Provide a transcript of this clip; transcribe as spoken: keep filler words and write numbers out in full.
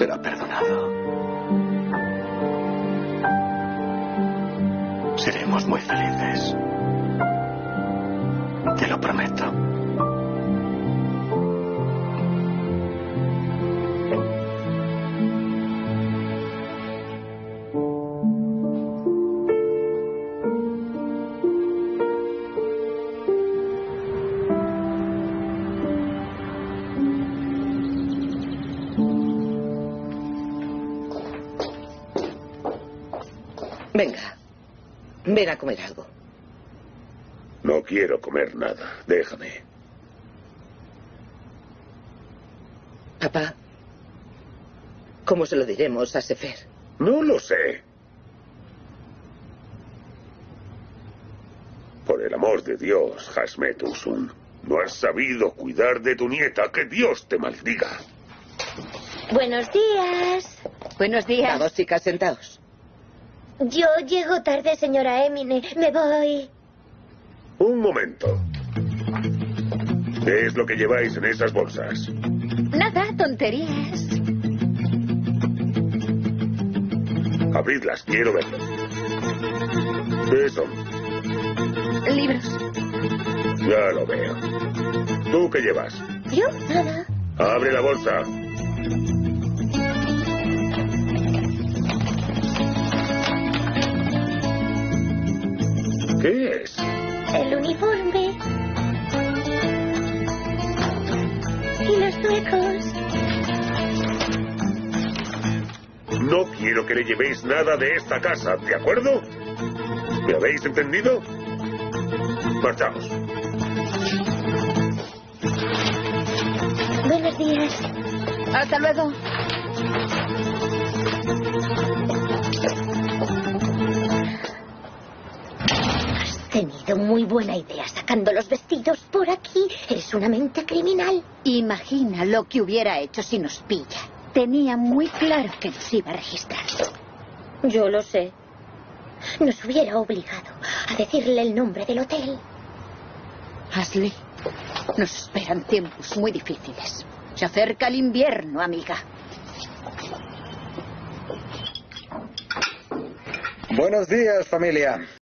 será perdonado. Seremos muy felices. Te lo prometo. Venga, ven a comer algo. No quiero comer nada, déjame. Papá, ¿cómo se lo diremos a Sefer? No lo sé. Por el amor de Dios, Hasmet Usun, no has sabido cuidar de tu nieta, que Dios te maldiga. Buenos días. Buenos días. Vamos, chicas, sentaos. Yo llego tarde, señora Emine. Me voy. Un momento. ¿Qué es lo que lleváis en esas bolsas? Nada, tonterías. Abridlas, quiero verlas. ¿Qué son? Libros. Ya lo veo. ¿Tú qué llevas? Yo, nada. Abre la bolsa. ¿Qué es? El uniforme. Y los suecos. No quiero que le llevéis nada de esta casa, ¿de acuerdo? ¿Me habéis entendido? Marchamos. Buenos días. Hasta luego. He tenido muy buena idea sacando los vestidos por aquí. Eres una mente criminal. Imagina lo que hubiera hecho si nos pilla. Tenía muy claro que nos iba a registrar. Yo lo sé. Nos hubiera obligado a decirle el nombre del hotel. Ashley, nos esperan tiempos muy difíciles. Se acerca el invierno, amiga. Buenos días, familia.